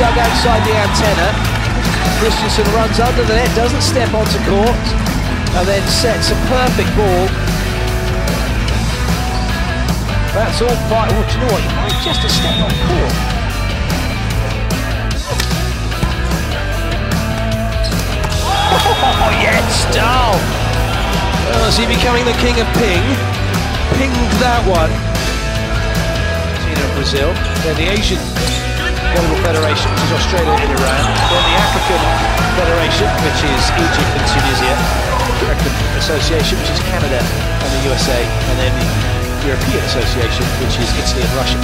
dug outside the antenna. Christensen runs under the net, doesn't step onto court, and then sets a perfect ball. That's all quite, well, do you know what, you might just a step on court. Oh, yes, Dahl! Oh, is he becoming the king of ping? Pinged that one. Brazil, then the Asian Volleyball Federation, which is Australia and Iran, then the African Federation, which is Egypt and Tunisia, the American Association, which is Canada and the USA, and then the European Association, which is Italy and Russia.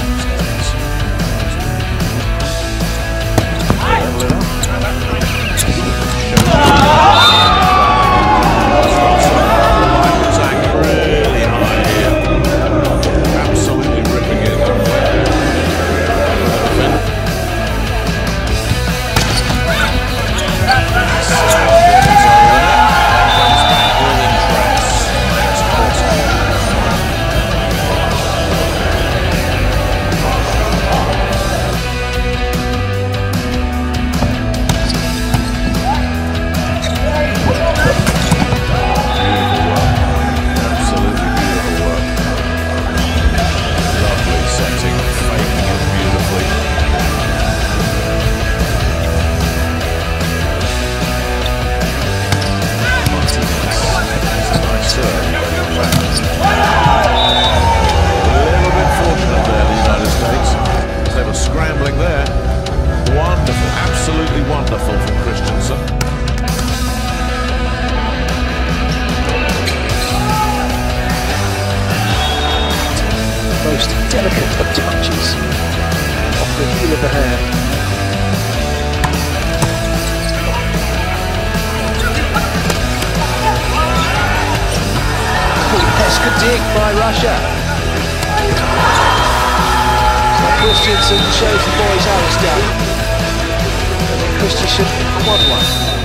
Most delicate of touches off the heel of the hand. Pesca dig by Russia. Christensen shows the boys how it's done. And then Christensen 1-1.